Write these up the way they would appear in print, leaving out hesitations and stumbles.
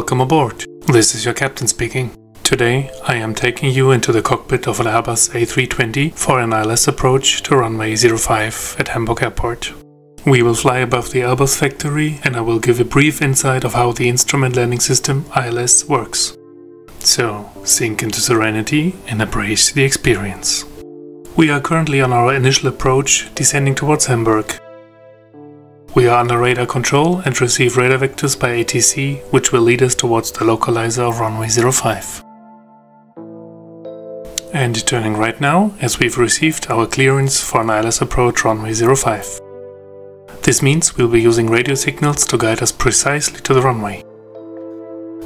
Welcome aboard. This is your captain speaking. Today I am taking you into the cockpit of an Airbus A320 for an ILS approach to runway 05 at Hamburg Airport. We will fly above the Airbus factory and I will give a brief insight of how the instrument landing system ILS works. So sink into serenity and embrace the experience. We are currently on our initial approach, descending towards Hamburg. We are under radar control and receive radar vectors by ATC, which will lead us towards the localizer of runway 05. And turning right now, as we've received our clearance for an ILS approach runway 05. This means we'll be using radio signals to guide us precisely to the runway.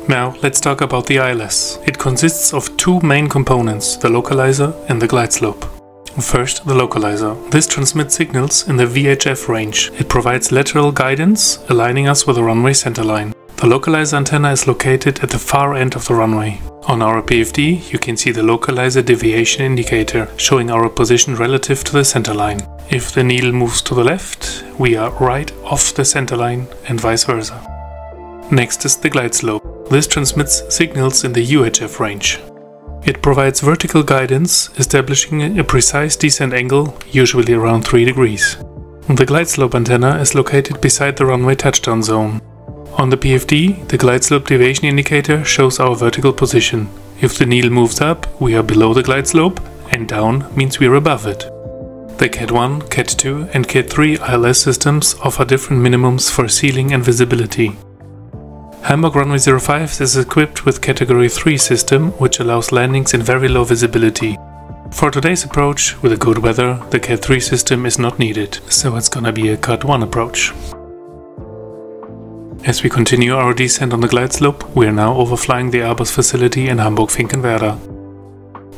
Now let's talk about the ILS. It consists of two main components, the localizer and the glide slope. First, the localizer. This transmits signals in the VHF range. It provides lateral guidance, aligning us with the runway centerline. The localizer antenna is located at the far end of the runway. On our PFD, you can see the localizer deviation indicator, showing our position relative to the centerline. If the needle moves to the left, we are right off the centerline and vice versa. Next is the glide slope. This transmits signals in the UHF range. It provides vertical guidance, establishing a precise descent angle, usually around 3 degrees. The glide slope antenna is located beside the runway touchdown zone. On the PFD, the glide slope deviation indicator shows our vertical position. If the needle moves up, we are below the glide slope, and down means we are above it. The CAT1, CAT2 and CAT3 ILS systems offer different minimums for ceiling and visibility. Hamburg Runway 05 is equipped with Category 3 system, which allows landings in very low visibility. For today's approach, with the good weather, the CAT3 system is not needed, so it's gonna be a CAT1 approach. As we continue our descent on the glide slope, we are now overflying the Airbus facility in Hamburg-Finkenwerder.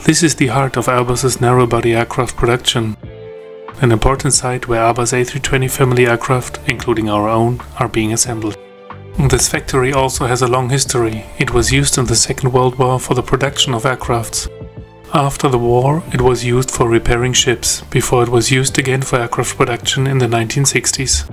This is the heart of Airbus's narrow-body aircraft production, an important site where Airbus A320 family aircraft, including our own, are being assembled. This factory also has a long history. It was used in the Second World War for the production of aircrafts. After the war, it was used for repairing ships, before it was used again for aircraft production in the 1960s.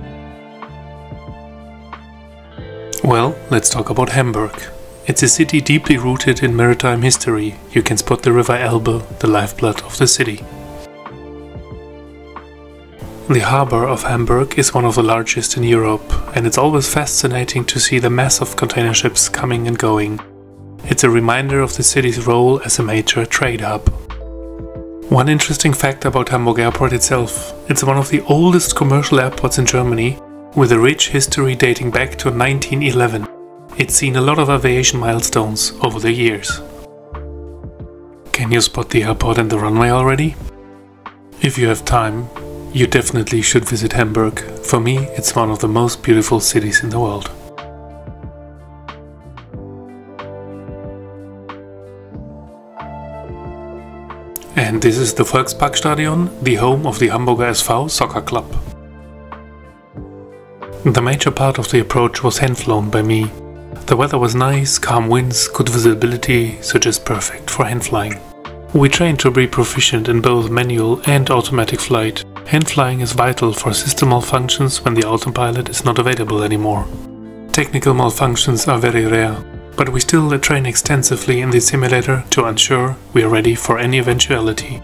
Well, let's talk about Hamburg. It's a city deeply rooted in maritime history. You can spot the River Elbe, the lifeblood of the city. The harbour of Hamburg is one of the largest in Europe, and it's always fascinating to see the mass of container ships coming and going. It's a reminder of the city's role as a major trade hub. One interesting fact about Hamburg Airport itself, it's one of the oldest commercial airports in Germany, with a rich history dating back to 1911. It's seen a lot of aviation milestones over the years. Can you spot the airport and the runway already? If you have time, you definitely should visit Hamburg. For me, it's one of the most beautiful cities in the world. And this is the Volksparkstadion, the home of the Hamburger SV soccer club. The major part of the approach was hand-flown by me. The weather was nice, calm winds, good visibility, so just perfect for hand-flying. We trained to be proficient in both manual and automatic flight. Hand flying is vital for system malfunctions when the autopilot is not available anymore. Technical malfunctions are very rare, but we still train extensively in the simulator to ensure we are ready for any eventuality.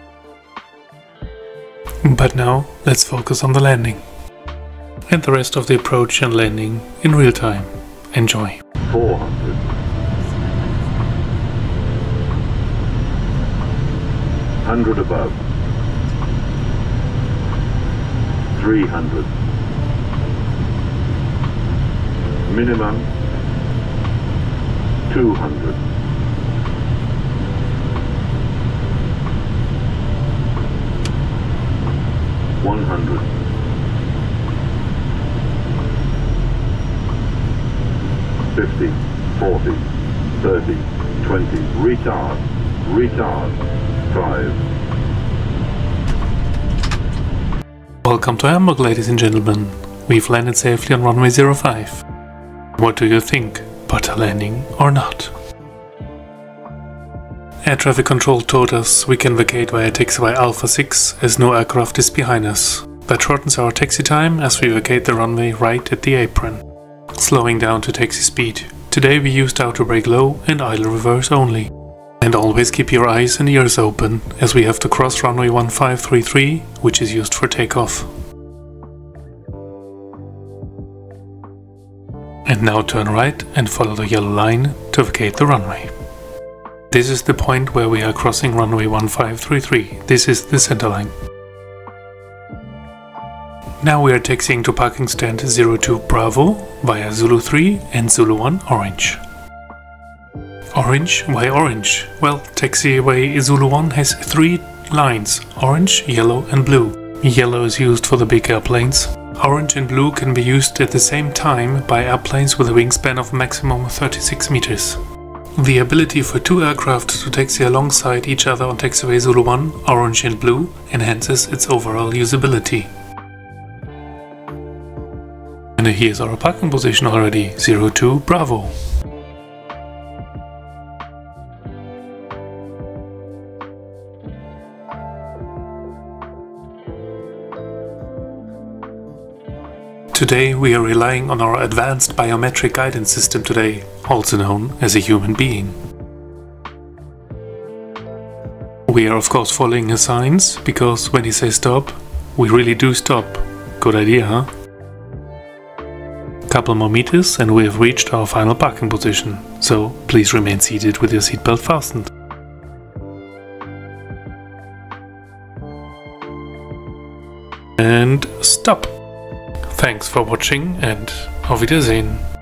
But now, let's focus on the landing. And the rest of the approach and landing in real time. Enjoy! 400 above. 300 minimum 200 100 50 40 30 20 retard 5. Welcome to Hamburg, ladies and gentlemen. We've landed safely on runway 05. What do you think? Butter landing or not? Air traffic control told us we can vacate via taxiway Alpha 6 as no aircraft is behind us. That shortens our taxi time as we vacate the runway right at the apron. Slowing down to taxi speed. Today we used how to brake low and idle reverse only. And always keep your eyes and ears open, as we have to cross runway 1533, which is used for takeoff. And now turn right and follow the yellow line to vacate the runway. This is the point where we are crossing runway 1533, this is the center line. Now we are taxiing to parking stand 02 Bravo via Zulu 3 and Zulu 1 Orange. Orange, why orange? Well, taxiway Zulu 1 has three lines, orange, yellow and blue. Yellow is used for the big airplanes. Orange and blue can be used at the same time by airplanes with a wingspan of maximum 36 meters. The ability for two aircraft to taxi alongside each other on taxiway Zulu 1, orange and blue, enhances its overall usability. And here's our parking position already, 02 Bravo. Today we are relying on our advanced biometric guidance system today, also known as a human being. We are of course following his signs, because when he says stop, we really do stop. Good idea, huh? Couple more meters and we have reached our final parking position, so please remain seated with your seatbelt fastened. And stop! Thanks for watching and auf Wiedersehen!